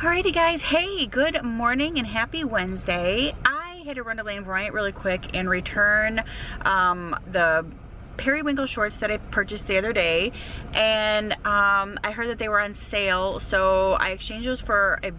Alrighty guys, hey, good morning and happy Wednesday. I had to run to Lane Bryant really quick and return the periwinkle shorts that I purchased the other day, and I heard that they were on sale, so I exchanged those for a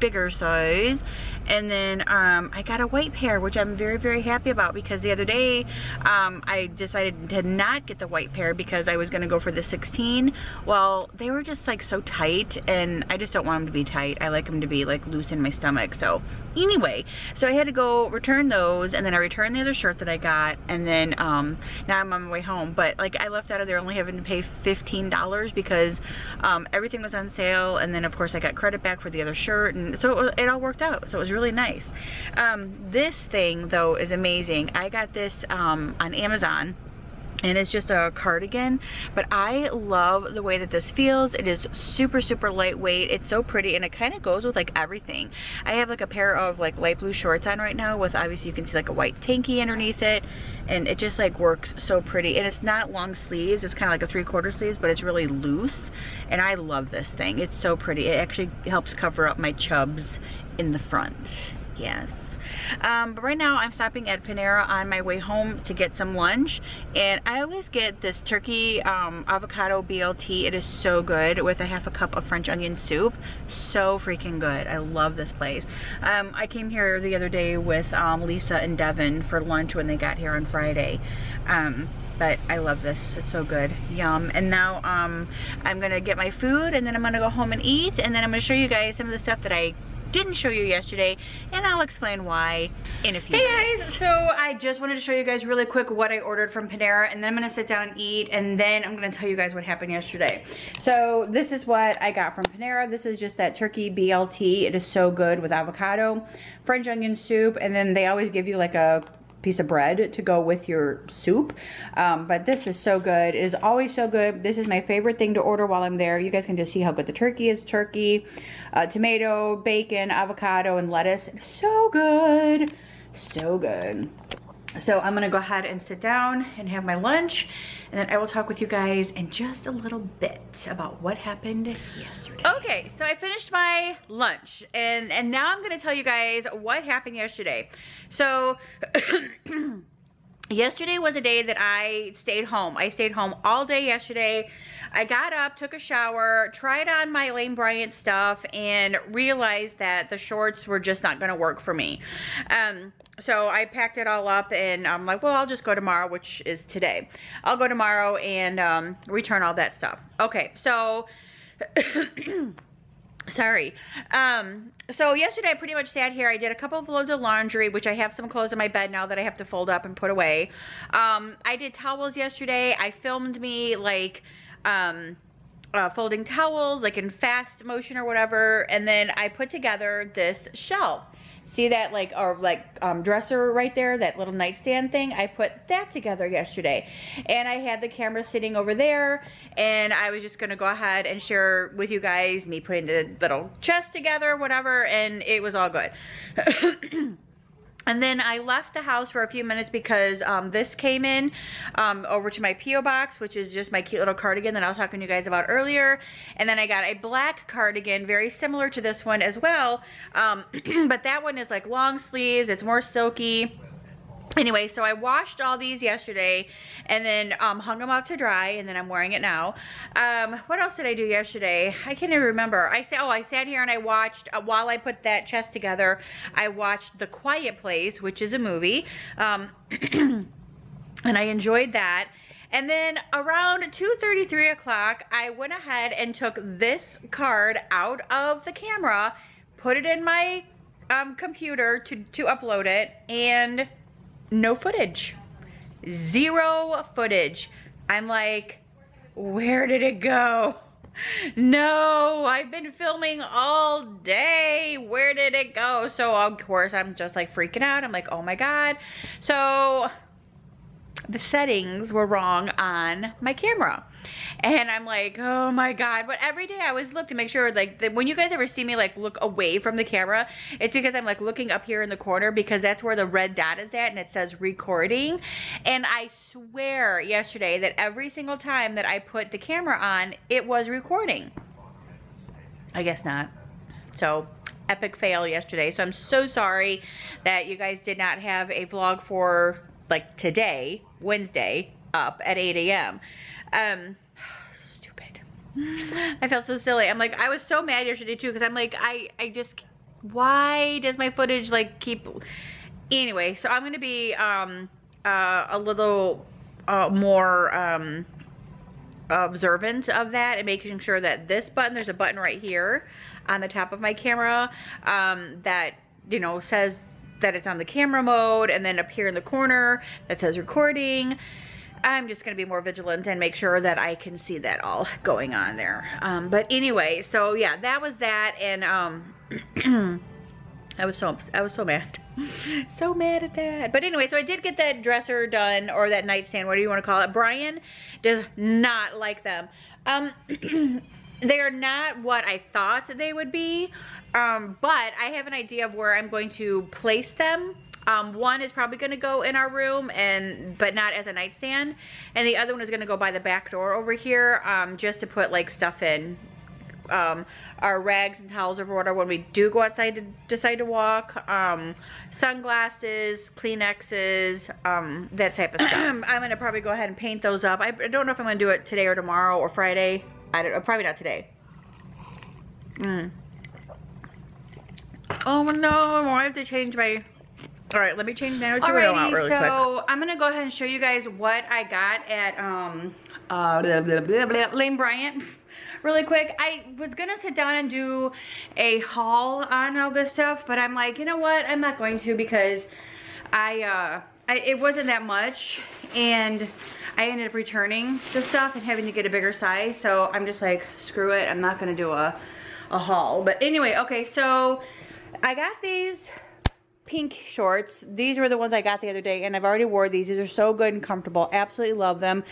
bigger size, and then I got a white pair, which I'm very, very happy about, because the other day I decided to not get the white pair because I was gonna go for the 16. Well, they were just like so tight, and I just don't want them to be tight. I like them to be like loose in my stomach. So anyway, so I had to go return those, and then I returned the other shirt that I got, and then now I'm on my way home. But like, I left out of there only having to pay $15 because everything was on sale, and then of course I got credit back for the other shirt, and so it all worked out. So it was really nice. This thing though is amazing. I got this on Amazon, and it's just a cardigan, but I love the way that this feels. It is super, super lightweight. It's so pretty, and it kind of goes with like everything. I have like a pair of like light blue shorts on right now with, obviously you can see like a white tanky underneath it, and it just like works so pretty. And it's not long sleeves, it's kind of like a 3/4 sleeves, but it's really loose, and I love this thing. It's so pretty. It actually helps cover up my chubs in the front. Yes. But right now I'm stopping at Panera on my way home to get some lunch, and I always get this turkey avocado BLT. It is so good with a half a cup of French onion soup. So freaking good. I love this place. I came here the other day with Lisa and Devin for lunch when they got here on Friday. But I love this. It's so good. Yum. And now I'm gonna get my food, and then I'm gonna go home and eat, and then I'm gonna show you guys some of the stuff that I didn't show you yesterday, and I'll explain why in a few minutes. Hey guys, so I just wanted to show you guys really quick what I ordered from Panera, and then I'm gonna sit down and eat, and then I'm gonna tell you guys what happened yesterday. So this is what I got from Panera. This is just that turkey BLT. It is so good with avocado, French onion soup, and then they always give you like a piece of bread to go with your soup. But this is so good. It is always so good. This is my favorite thing to order while I'm there. You guys can just see how good the turkey is. Turkey, tomato, bacon, avocado, and lettuce. So good. So good. So I'm gonna go ahead and sit down and have my lunch, and then I will talk with you guys in just a little bit about what happened yesterday. Okay, so I finished my lunch, and now I'm gonna tell you guys what happened yesterday. So yesterday was a day that I stayed home. I stayed home all day yesterday. I got up, took a shower, tried on my Lane Bryant stuff, and realized that the shorts were just not gonna work for me. So I packed it all up, and I'm like, well, I'll just go tomorrow, which is today. I'll go tomorrow and return all that stuff. Okay, so sorry. So yesterday I pretty much sat here. I did a couple of loads of laundry, which I have some clothes in my bed now that I have to fold up and put away. I did towels yesterday. I filmed me like folding towels, like in fast motion or whatever, and then I put together this shelf. See that like dresser right there, that little nightstand thing? I put that together yesterday, and I had the camera sitting over there, and I was just gonna go ahead and share with you guys me putting the little chest together, whatever, and it was all good. And then I left the house for a few minutes because this came in over to my P.O. box, which is just my cute little cardigan that I was talking to you guys about earlier. And then I got a black cardigan, very similar to this one as well. But that one is like long sleeves. It's more silky. Anyway, so I washed all these yesterday, and then hung them up to dry, and then I'm wearing it now. What else did I do yesterday? I can't even remember. I sat here and I watched, while I put that chest together, I watched The Quiet Place, which is a movie, and I enjoyed that. And then around 2:30, 3 o'clock, I went ahead and took this card out of the camera, put it in my computer to upload it, and no footage. Zero footage. I'm like, where did it go? No, I've been filming all day. Where did it go? So of course I'm just like freaking out. I'm like, oh my God. So the settings were wrong on my camera, and I'm like, oh my God. But every day I always look to make sure, like, when you guys ever see me like look away from the camera, it's because I'm like looking up here in the corner, because that's where the red dot is at, and it says recording. And I swear yesterday that every single time that I put the camera on, it was recording. I guess not. So epic fail yesterday. So I'm so sorry that you guys did not have a vlog for like today, Wednesday, up at 8 AM. So stupid. I felt so silly. I'm like, I was so mad yesterday too, because I'm like, I just, why does my footage like keep, anyway. So I'm gonna be a little more observant of that and making sure that this button, there's a button right here on the top of my camera that, you know, says that it's on the camera mode, and then up here in the corner that says recording. I'm just gonna be more vigilant and make sure that I can see that all going on there. But anyway, so yeah, that was that, and I was so mad. So mad at that. But anyway, so I did get that dresser done, or that nightstand, whatever you want to call it. Brian does not like them. They are not what I thought they would be, but I have an idea of where I'm going to place them. One is probably going to go in our room, and but not as a nightstand, and the other one is going to go by the back door over here, just to put like stuff in. Our rags and towels or whatever when we do go outside to decide to walk, sunglasses, Kleenexes, that type of stuff. I'm gonna probably go ahead and paint those up. I don't know if I'm gonna do it today or tomorrow or Friday. I don't know, probably not today. Oh no, I have to change my... All right, let me change now to room out really quick. So I'm gonna go ahead and show you guys what I got at Lane Bryant. Really quick, I was gonna sit down and do a haul on all this stuff, but I'm like, you know what, I'm not going to, because it wasn't that much, and I ended up returning the stuff and having to get a bigger size, so I'm just like, screw it, I'm not gonna do a haul. But anyway, okay, so I got these pink shorts. These were the ones I got the other day, and I've already wore these. These are so good and comfortable. Absolutely love them.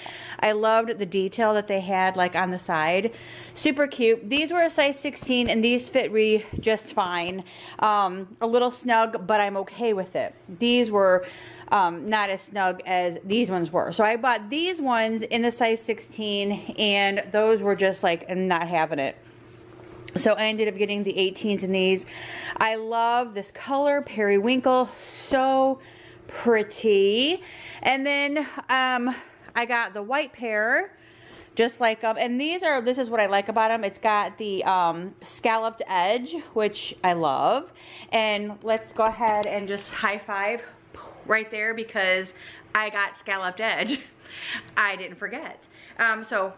I loved the detail that they had like on the side. Super cute. These were a size 16, and these fit me just fine. A little snug, but I'm okay with it. These were not as snug as these ones were. So I bought these ones in the size 16, and those were just like, I'm not having it. So I ended up getting the 18s in these. I love this color, periwinkle, so pretty. And then I got the white pair, just like them. And these are, this is what I like about them. It's got the scalloped edge, which I love. And let's go ahead and just high five right there, because I got scalloped edge. I didn't forget. So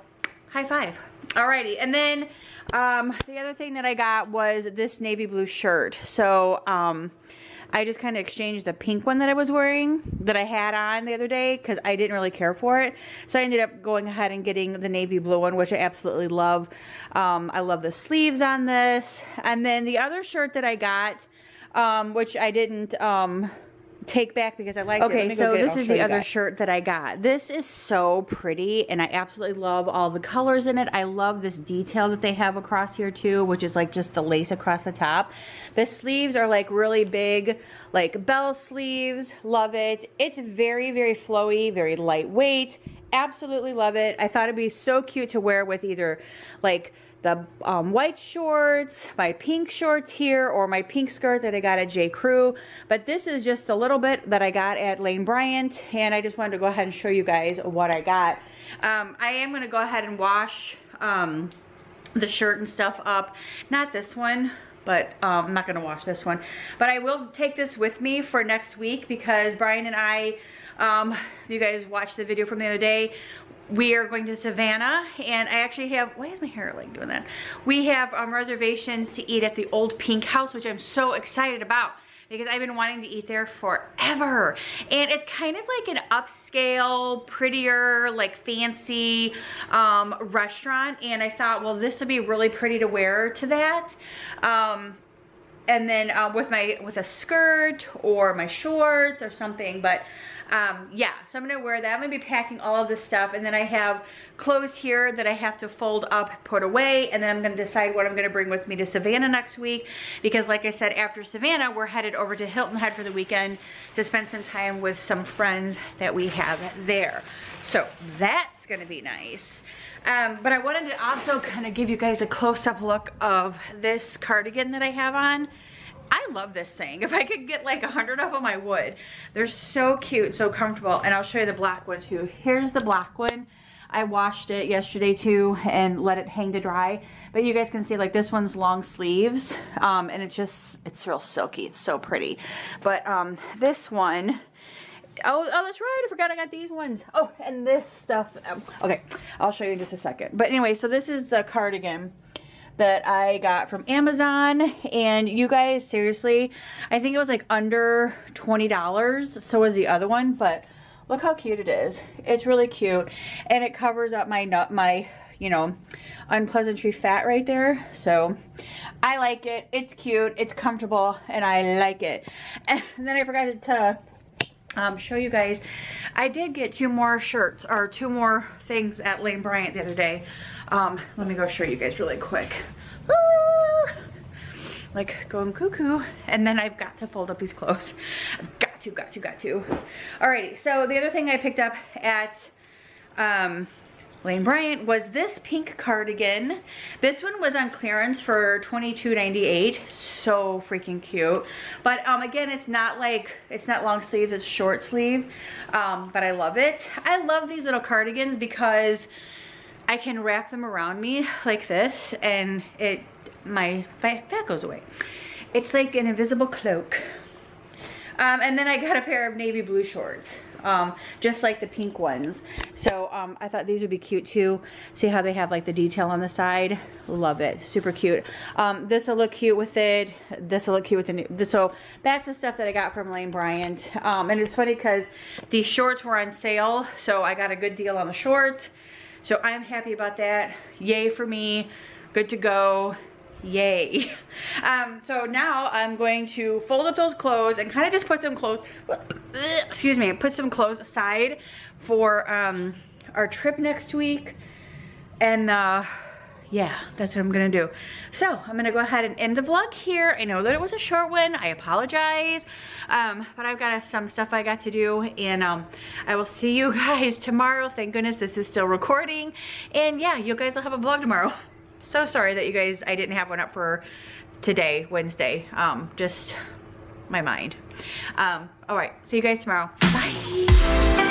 high five. Alrighty, and then the other thing that I got was this navy blue shirt. So I just kind of exchanged the pink one that I was wearing, that I had on the other day, because I didn't really care for it. So I ended up going ahead and getting the navy blue one, which I absolutely love. I love the sleeves on this. And then the other shirt that I got, which I didn't take back because I liked it. Okay, so this is the other shirt that I got. This is so pretty, and I absolutely love all the colors in it. I love this detail that they have across here too, which is like just the lace across the top. The sleeves are like really big, like bell sleeves. Love it. It's very, very flowy, very lightweight. Absolutely love it. I thought it'd be so cute to wear with either like the white shorts, my pink shorts here, or my pink skirt that I got at J. Crew. But this is just a little bit that I got at Lane Bryant, and I just wanted to go ahead and show you guys what I got. I am gonna go ahead and wash the shirt and stuff up. Not this one, but I'm not gonna wash this one. But I will take this with me for next week, because Brian and I, you guys watched the video from the other day, we are going to Savannah, and I actually have, why is my hair like doing that? We have reservations to eat at the Old Pink House, which I'm so excited about, because I've been wanting to eat there forever. And it's kind of like an upscale, prettier, like fancy restaurant, and I thought, well, this would be really pretty to wear to that. And then with a skirt or my shorts or something, but yeah, so I'm gonna wear that. I'm gonna be packing all of this stuff, and then I have clothes here that I have to fold up, put away, and then I'm gonna decide what I'm gonna bring with me to Savannah next week, because like I said, after Savannah, we're headed over to Hilton Head for the weekend to spend some time with some friends that we have there. So that's gonna be nice. But I wanted to also kind of give you guys a close-up look of this cardigan that I have on. I love this thing. If I could get like 100 of them, I would. They're so cute, so comfortable. And I'll show you the black one too. Here's the black one. I washed it yesterday too and let it hang to dry. But you guys can see like this one's long sleeves. And it's just, it's real silky. It's so pretty. But this one, oh, that's right. I forgot I got these ones. Oh, and this stuff. Okay, I'll show you in just a second. But anyway, so this is the cardigan that I got from Amazon, and you guys, seriously, I think it was like under $20. So was the other one, but look how cute it is. It's really cute, and it covers up my you know, unpleasantry fat right there. So I like it. It's cute. It's comfortable, and I like it. And then I forgot to show you guys, I did get two more shirts or two more things at Lane Bryant the other day. Let me go show you guys really quick. Ah! Like going cuckoo, and then I've got to fold up these clothes. I've got to. Alrighty, so the other thing I picked up at Lane Bryant was this pink cardigan. This one was on clearance for $22.98. So freaking cute. But again, it's not long sleeves, it's short sleeve. But I love it. I love these little cardigans because I can wrap them around me like this and my fat goes away. It's like an invisible cloak. And then I got a pair of navy blue shorts. Just like the pink ones. So I thought these would be cute too. See how they have like the detail on the side? Love it. Super cute. This will look cute with it. This will look cute with it. So that's the stuff that I got from Lane Bryant. And it's funny because these shorts were on sale. So I got a good deal on the shorts. So I'm happy about that. Yay for me. Good to go. Yay. So now I'm going to fold up those clothes and kind of just put some clothes, excuse me, put some clothes aside for our trip next week. And yeah, that's what I'm gonna do. So I'm gonna go ahead and end the vlog here. I know that it was a short one, I apologize. But I've got some stuff I got to do, and I will see you guys tomorrow. Thank goodness this is still recording. And yeah, you guys will have a vlog tomorrow. So sorry that you guys, I didn't have one up for today, Wednesday. Just my mind. All right, see you guys tomorrow. Bye.